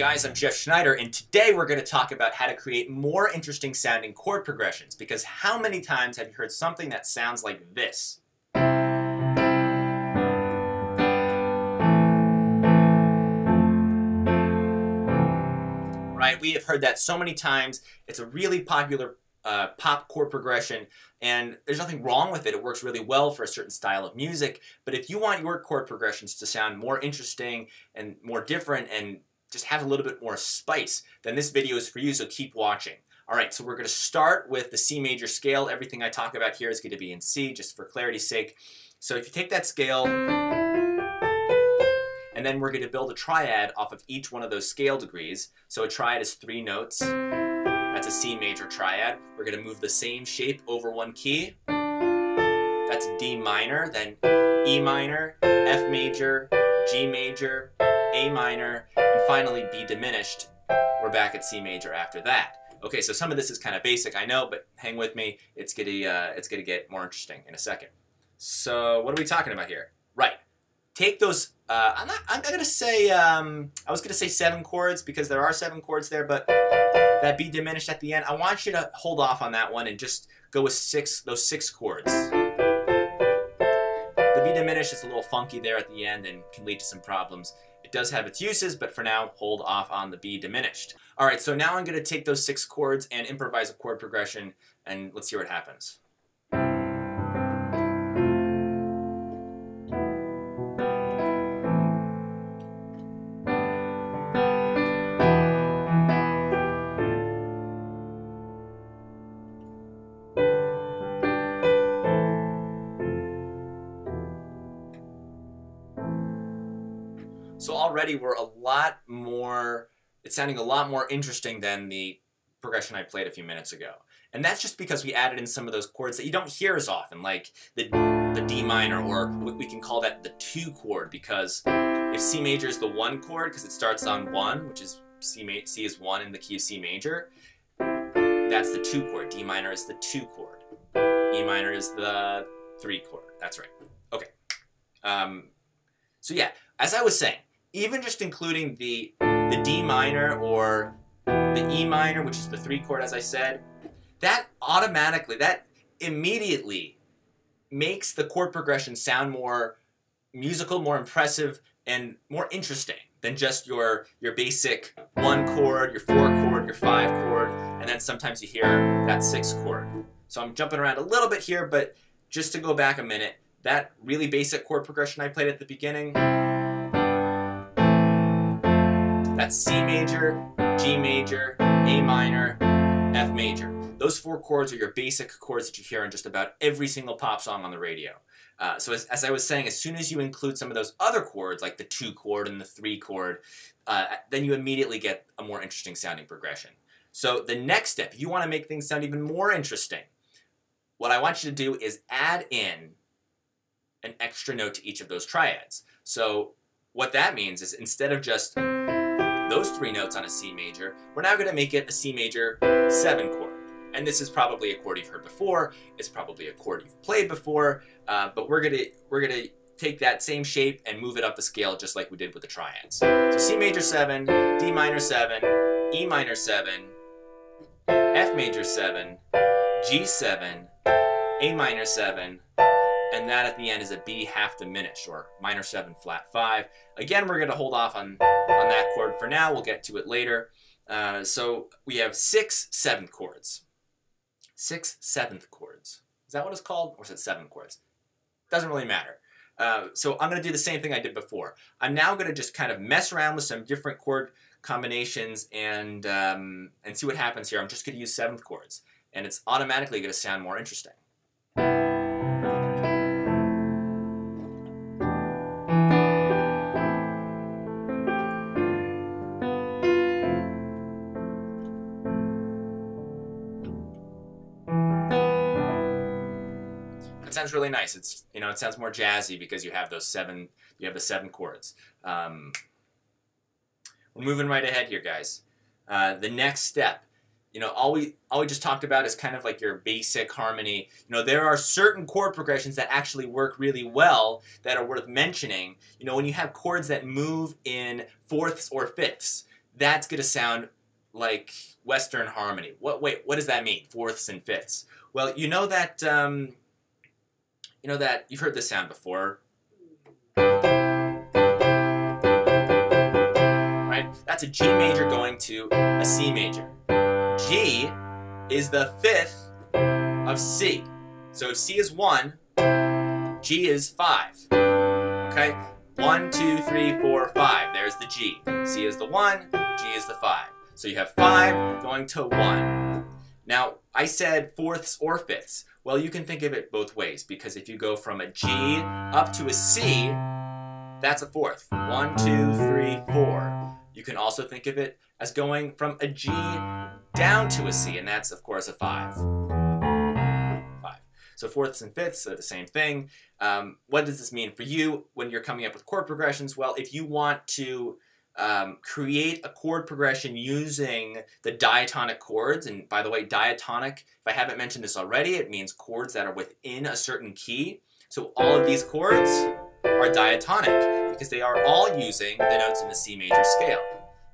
guys, I'm Jeff Schneider, and today we're going to talk about how to create more interesting sounding chord progressions, because how many times have you heard something that sounds like this? Right? We have heard that so many times. It's a really popular pop chord progression, and there's nothing wrong with it. It works really well for a certain style of music, but if you want your chord progressions to sound more interesting and more different and just have a little bit more spice, then this video is for you, so keep watching. All right, so we're going to start with the C major scale. Everything I talk about here is going to be in C, just for clarity's sake. So if you take that scale, and then we're going to build a triad off of each one of those scale degrees. So a triad is three notes. That's a C major triad. We're going to move the same shape over one key. That's D minor, then E minor, F major, G major, A minor, and finally B diminished. We're back at C major after that. Okay, so some of this is kind of basic, I know, but hang with me. It's gonna get more interesting in a second. So what are we talking about here? Right. Take those. I was gonna say seven chords because there are seven chords there, but that B diminished at the end, I want you to hold off on that one and just go with those six chords. The B diminished is a little funky there at the end and can lead to some problems. It does have its uses, but for now, hold off on the B diminished. All right, so now I'm going to take those six chords and improvise a chord progression, and let's see what happens. So already we're it's sounding a lot more interesting than the progression I played a few minutes ago. And that's just because we added in some of those chords that you don't hear as often, like the D minor, or we can call that the two chord, because if C major is the one chord, because it starts on one, which is C is one in the key of C major, that's the two chord. D minor is the two chord. E minor is the three chord. That's right. Okay. So yeah, as I was saying, even just including the D minor or the E minor, which is the three chord, as I said, that immediately makes the chord progression sound more musical, more impressive, and more interesting than just your basic one chord, your four chord, your five chord, and then sometimes you hear that six chord. So I'm jumping around a little bit here, but just to go back a minute, that really basic chord progression I played at the beginning, that's C major, G major, A minor, F major. Those four chords are your basic chords that you hear in just about every single pop song on the radio. So as I was saying, as soon as you include some of those other chords, like the two chord and the three chord, then you immediately get a more interesting sounding progression. So the next step, if you want to make things sound even more interesting, what I want you to do is add in an extra note to each of those triads. So what that means is, instead of just those three notes on a C major, we're now going to make it a C major 7 chord. And this is probably a chord you've heard before. It's probably a chord you've played before, but we're gonna take that same shape and move it up the scale just like we did with the triads. So C major 7, D minor 7, E minor 7, F major 7, G 7, A minor 7, and that at the end is a B half diminished, or minor 7 flat 5. Again, we're going to hold off on that chord for now. We'll get to it later. So we have 6 7th chords. 6 7th chords. Is that what it's called? Or is it 7 chords? Doesn't really matter. So I'm going to do the same thing I did before. I'm now going to just kind of mess around with some different chord combinations and see what happens here. I'm just going to use 7th chords, and it's automatically going to sound more interesting. Sounds really nice. It's, you know, it sounds more jazzy because you have those seven, you have the 7 chords. We're moving right ahead here, guys. The next step, you know, all we just talked about is kind of like your basic harmony. You know, there are certain chord progressions that actually work really well that are worth mentioning. You know, when you have chords that move in fourths or fifths, that's going to sound like Western harmony. Wait, what does that mean? Fourths and fifths. Well, you know that you've heard this sound before. Right? That's a G major going to a C major. G is the fifth of C. So if C is 1, G is 5. Okay? 1, 2, 3, 4, 5. There's the G. C is the 1, G is the 5. So you have 5 going to 1. Now, I said fourths or fifths. Well, you can think of it both ways, because if you go from a G up to a C, that's a fourth. 1, 2, 3, 4. You can also think of it as going from a G down to a C, and that's, of course, a 5. So fourths and fifths are the same thing. What does this mean for you when you're coming up with chord progressions? Well, if you want to create a chord progression using the diatonic chords, and by the way, diatonic, if I haven't mentioned this already, it means chords that are within a certain key. So all of these chords are diatonic because they are all using the notes in the C major scale.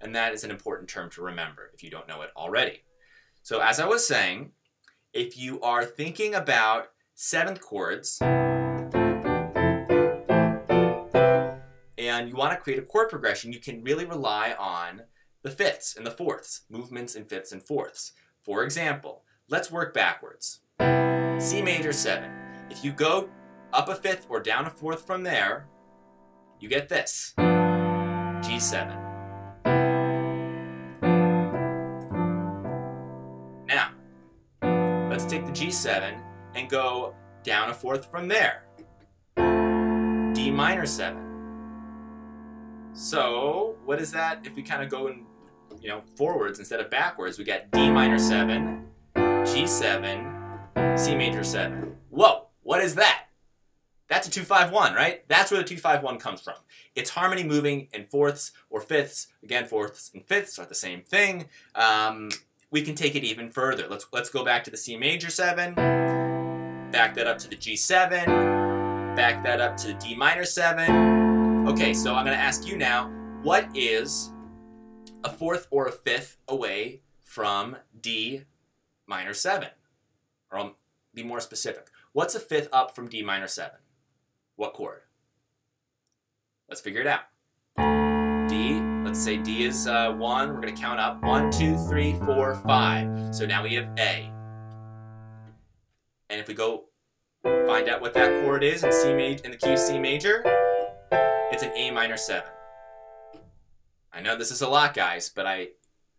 And that is an important term to remember if you don't know it already. So as I was saying, if you are thinking about seventh chords and you want to create a chord progression, you can really rely on the fifths and the fourths, movements in fifths and fourths. For example, let's work backwards. C major 7. If you go up a fifth or down a fourth from there, you get this, G7. Now, let's take the G7 and go down a fourth from there, D minor 7. So what is that? If we kind of go in, forwards instead of backwards, we got D minor 7, G7, C major 7. Whoa, what is that? That's a 2-5-1, right? That's where the 2-5-1 comes from. It's harmony moving in fourths or fifths. Again, fourths and fifths are the same thing. We can take it even further. Let's go back to the C major 7, back that up to the G7, back that up to the D minor 7. Okay, so I'm going to ask you now, what is a fourth or a fifth away from D minor 7? Or I'll be more specific. What's a fifth up from D minor 7? What chord? Let's figure it out. D, let's say D is 1. We're going to count up. 1, 2, 3, 4, 5. So now we have A. And if we go find out what that chord is in C major, in the key of C major, it's an A minor 7. I know this is a lot, guys, but I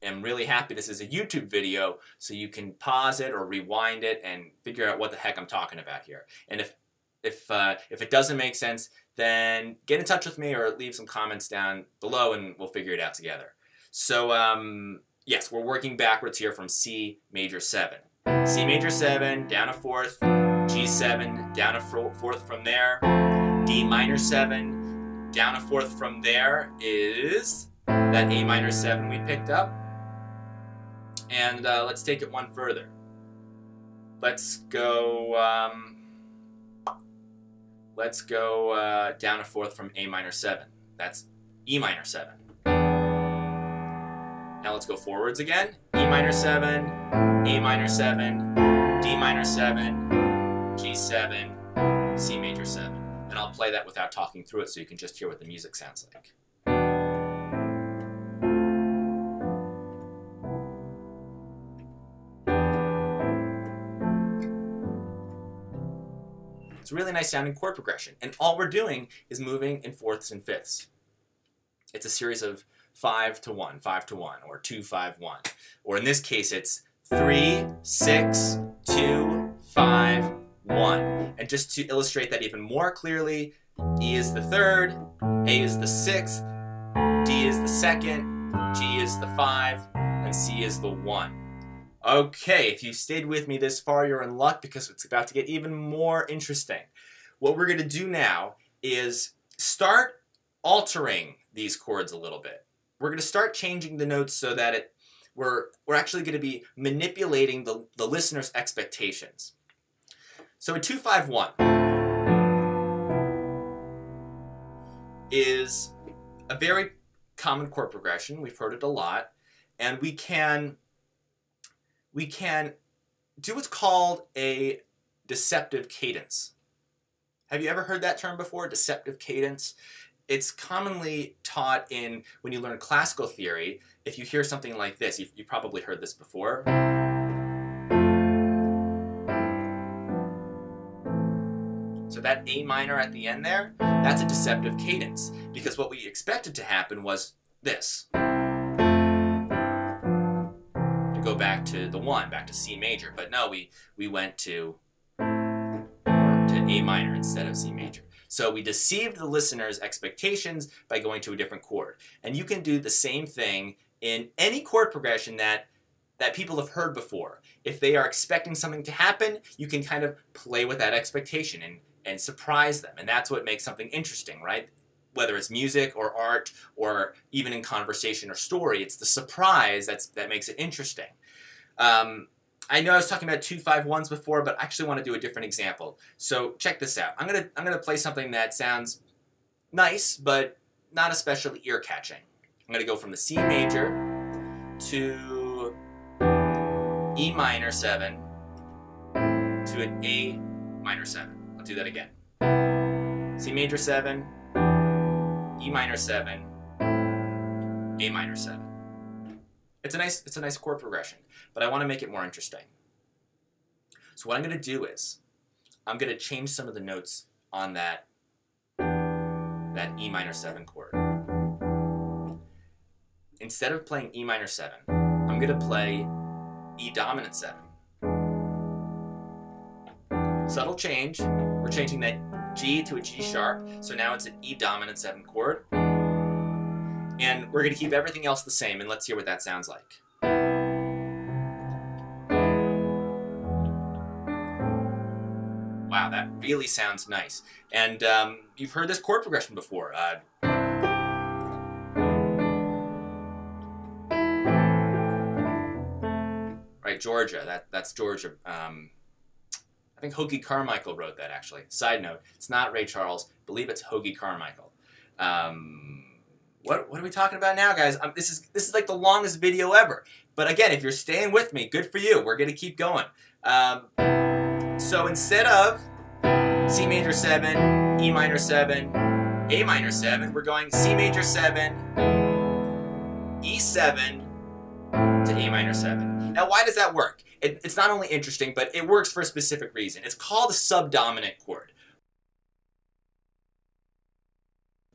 am really happy this is a YouTube video, so you can pause it or rewind it and figure out what the heck I'm talking about here. And if it doesn't make sense, then get in touch with me or leave some comments down below and we'll figure it out together. So yes, we're working backwards here from C major 7. C major 7, down a fourth, G7, down a fourth from there, D minor 7, down a fourth from there is that A minor 7 we picked up. And let's take it one further. Let's go down a fourth from A minor 7. That's E minor 7. Now let's go forwards again. E minor 7, A minor 7, D minor 7, G7, C major 7. And I'll play that without talking through it so you can just hear what the music sounds like. It's a really nice sounding chord progression, and all we're doing is moving in fourths and fifths. It's a series of 5-to-1, 5-to-1, or 2-5-1, or in this case it's 3-6-2-5-1. And just to illustrate that even more clearly, E is the 3rd, A is the 6th, D is the 2nd, G is the 5, and C is the 1. Okay, if you've stayed with me this far, you're in luck because it's about to get even more interesting. What we're going to do now is start altering these chords a little bit. We're going to start changing the notes so that we're actually going to be manipulating the listener's expectations. So a 2-5-1 is a very common chord progression. We've heard it a lot. And we can do what's called a deceptive cadence. Have you ever heard that term before, deceptive cadence? It's commonly taught in, when you learn classical theory, if you hear something like this, you've probably heard this before. So that A minor at the end there, that's a deceptive cadence, because what we expected to happen was this. To go back to the one, back to C major, but no, we went to A minor instead of C major. So we deceived the listener's expectations by going to a different chord. And you can do the same thing in any chord progression that people have heard before. If they are expecting something to happen, you can kind of play with that expectation and surprise them. And that's what makes something interesting, right? Whether it's music or art or even in conversation or story, it's the surprise that makes it interesting. I know I was talking about 2-5-1s before, but I actually want to do a different example. So check this out. I'm gonna play something that sounds nice, but not especially ear-catching. I'm gonna go from the C major to E minor 7 to an A minor 7. I'll do that again. C major 7, E minor 7, A minor 7. It's a nice chord progression, but I want to make it more interesting. So what I'm going to do is, I'm going to change some of the notes on that E minor 7 chord. Instead of playing E minor 7, I'm going to play E dominant 7. Subtle change. We're changing that G to a G sharp, so now it's an E dominant 7 chord. And we're going to keep everything else the same, and let's hear what that sounds like. Wow, that really sounds nice. And you've heard this chord progression before. Right, Georgia. That's Georgia. I think Hoagy Carmichael wrote that, actually. Side note, it's not Ray Charles. I believe it's Hoagy Carmichael. What are we talking about now, guys? This is like the longest video ever. But again, if you're staying with me, good for you. We're gonna keep going. So instead of C major 7, E minor 7, A minor 7, we're going C major 7, E7 to A minor 7. Now, why does that work? It's not only interesting, but it works for a specific reason. It's called a subdominant chord.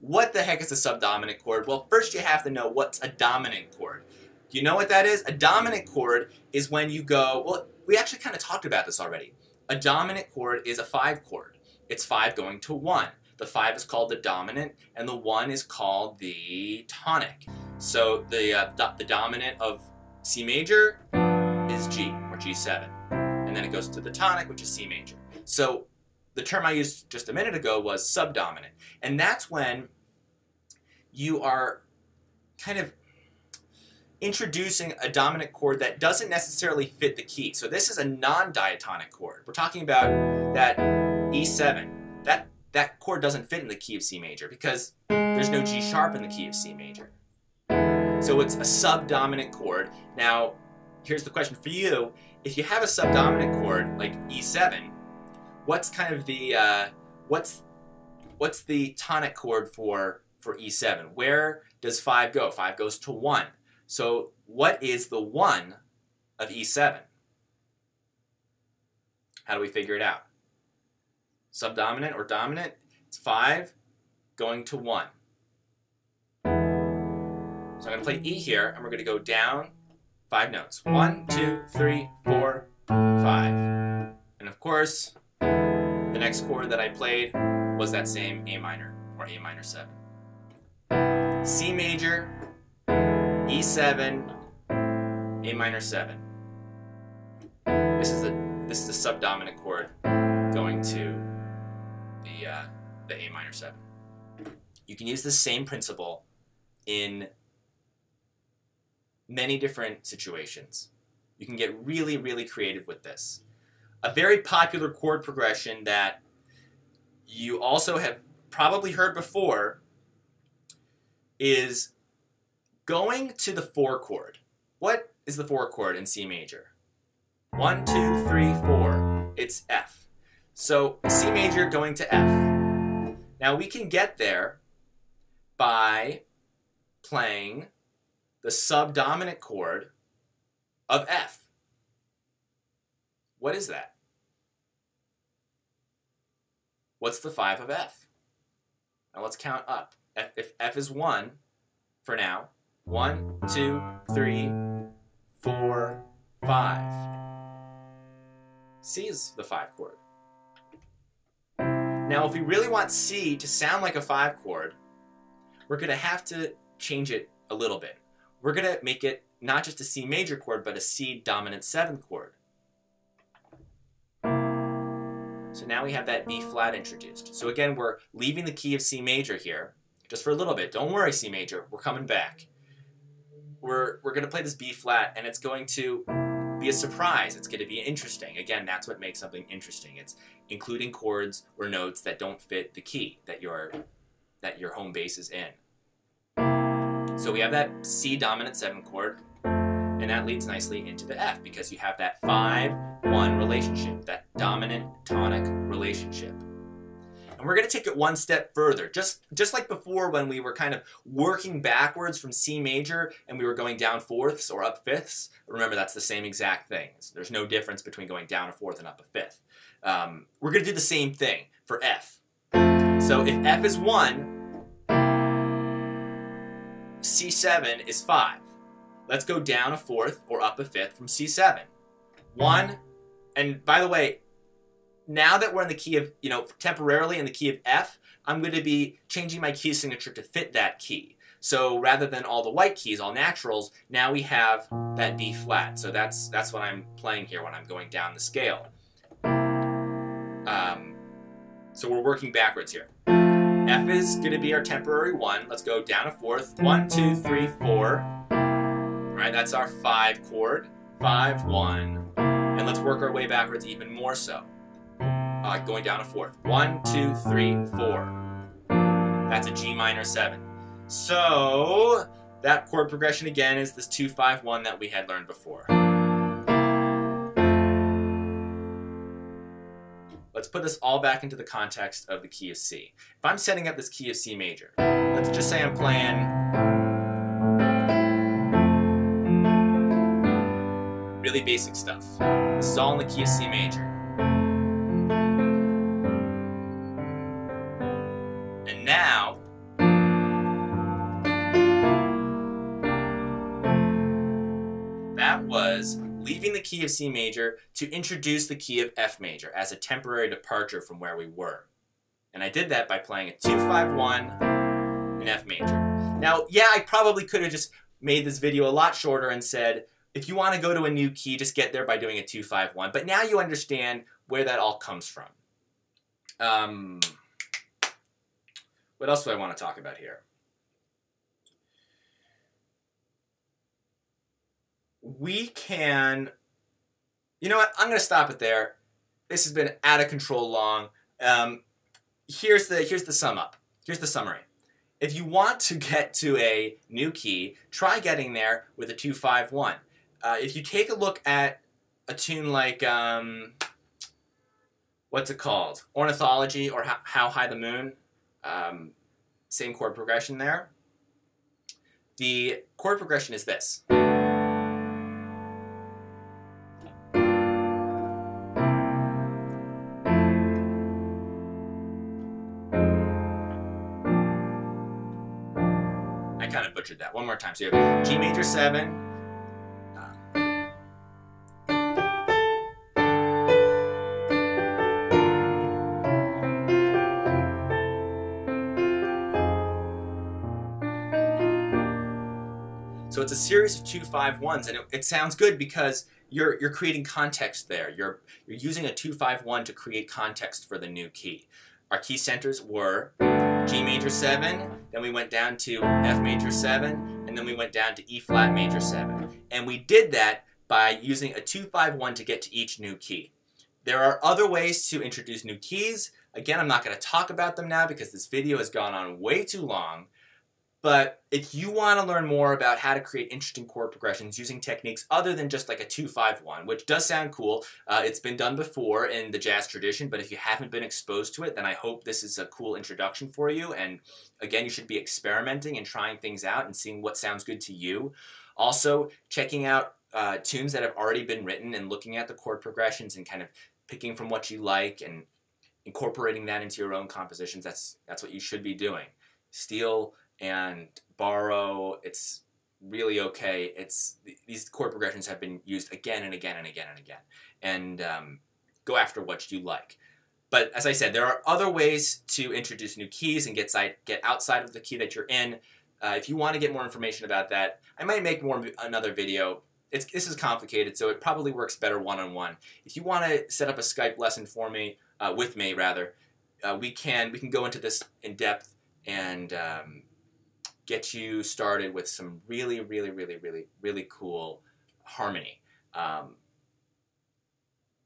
What the heck is a subdominant chord? Well, first you have to know what's a dominant chord. Do you know what that is? A dominant chord is when you go, well, we actually kind of talked about this already. A dominant chord is a 5 chord. It's 5 going to 1. The 5 is called the dominant, and the 1 is called the tonic. So the dominant of C major is G, or G7. And then it goes to the tonic, which is C major. So the term I used just a minute ago was subdominant. And that's when you are kind of introducing a dominant chord that doesn't necessarily fit the key. So this is a non-diatonic chord. We're talking about that E7. That chord doesn't fit in the key of C major because there's no G sharp in the key of C major. So it's a subdominant chord. Now, here's the question for you. If you have a subdominant chord like E7, what's the tonic chord for E7? Where does 5 go? 5 goes to 1. So what is the 1 of E7? How do we figure it out? Subdominant or dominant? It's 5 going to 1. So I'm going to play E here, and we're going to go down 5 notes. 1, 2, 3, 4, 5. And of course, the next chord that I played was that same A minor, or A minor 7. C major, E7, A minor 7. This is a subdominant chord going to the A minor 7. You can use the same principle in many different situations. You can get really, really creative with this. A very popular chord progression that you also have probably heard before is Going to the four chord. What is the four chord in C major? 1, 2, 3, 4. It's F. So C major going to F. Now we can get there by playing the subdominant chord of F. What is that? What's the 5 of F? Now let's count up. If F is 1, for now, 1, 2, 3, 4, 5. C is the 5 chord. Now if we really want C to sound like a 5 chord, we're going to have to change it a little bit. We're going to make it not just a C major chord, but a C dominant 7th chord. So now we have that E flat introduced. So again, we're leaving the key of C major here, just for a little bit. Don't worry, C major, we're coming back. We're going to play this B flat, and it's going to be a surprise. It's going to be interesting. Again, that's what makes something interesting. It's including chords or notes that don't fit the key that your home base is in. So we have that C dominant 7th chord, and that leads nicely into the F because you have that 5-1 relationship, that dominant tonic relationship. And we're going to take it one step further, just like before when we were kind of working backwards from C major and we were going down 4ths or up 5ths. Remember, that's the same exact thing. So there's no difference between going down a 4th and up a 5th. We're going to do the same thing for F. So if F is 1, C7 is 5. Let's go down a 4th or up a 5th from C7. 1, and by the way, now that we're in the key of, temporarily in the key of F, I'm going to be changing my key signature to fit that key. So rather than all the white keys, all naturals, now we have that B flat. So that's what I'm playing here when I'm going down the scale. So we're working backwards here. F is going to be our temporary 1. Let's go down a 4th. 1, 2, 3, 4. All right, that's our 5 chord. 5, 1. And let's work our way backwards even more so. Going down a 4th. 1, 2, 3, 4. That's a G minor 7. So that chord progression again is this 2, 5, 1 that we had learned before. Let's put this all back into the context of the key of C. If I'm setting up this key of C major, let's just say I'm playing really basic stuff. This is all in the key of C major. And now, that was leaving the key of C major to introduce the key of F major as a temporary departure from where we were. And I did that by playing a 2, 5, 1 in F major. Now, yeah, I probably could have just made this video a lot shorter and said, if you want to go to a new key, just get there by doing a 2, 5, 1. But now you understand where that all comes from. What else do I want to talk about here? We can, you know what, I'm going to stop it there. This has been out of control long. Here's the sum up. Here's the summary. If you want to get to a new key, try getting there with a 2, 5, 1. If you take a look at a tune like, what's it called? Ornithology or How High the Moon. Same chord progression there. The chord progression is this. Kind of butchered that. One more time. So you have G major 7, so it's a series of 2, 5, 1s, and it sounds good because you're creating context there. You're using a 2, 5, 1 to create context for the new key. Our key centers were G major 7, then we went down to F major 7, and then we went down to E flat major 7. And we did that by using a 2, 5, 1 to get to each new key. There are other ways to introduce new keys. Again, I'm not going to talk about them now because this video has gone on way too long, But if you want to learn more about how to create interesting chord progressions using techniques other than just like a 2-5-1, which does sound cool, it's been done before in the jazz tradition, but if you haven't been exposed to it, then I hope this is a cool introduction for you. And again, you should be experimenting and trying things out and seeing what sounds good to you. Also, checking out tunes that have already been written and looking at the chord progressions and kind of picking from what you like and incorporating that into your own compositions. That's what you should be doing. Steal and borrow, it's really okay. These chord progressions have been used again and again and again and again. And go after what you like. But as I said, there are other ways to introduce new keys and get outside of the key that you're in. If you want to get more information about that, I might make another video. This is complicated, so it probably works better one-on-one. If you want to set up a Skype lesson for me, with me rather, we can go into this in depth and get you started with some really, really, really, really, really cool harmony.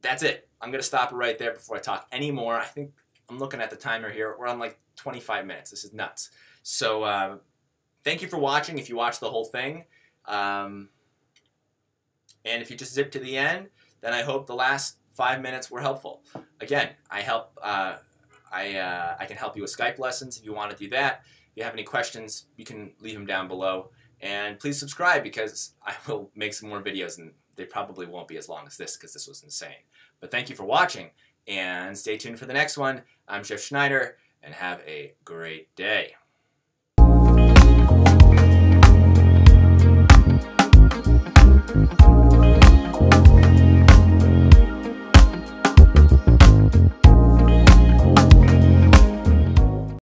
That's it. I'm going to stop it right there before I talk any more. I think I'm looking at the timer here. We're on like 25 minutes. This is nuts. So thank you for watching if you watched the whole thing. And if you just zip to the end, then I hope the last 5 minutes were helpful. Again, I can help you with Skype lessons if you want to do that. If you have any questions, you can leave them down below. And please subscribe because I will make some more videos and they probably won't be as long as this because this was insane. But thank you for watching and stay tuned for the next one. I'm Jeff Schneider and have a great day.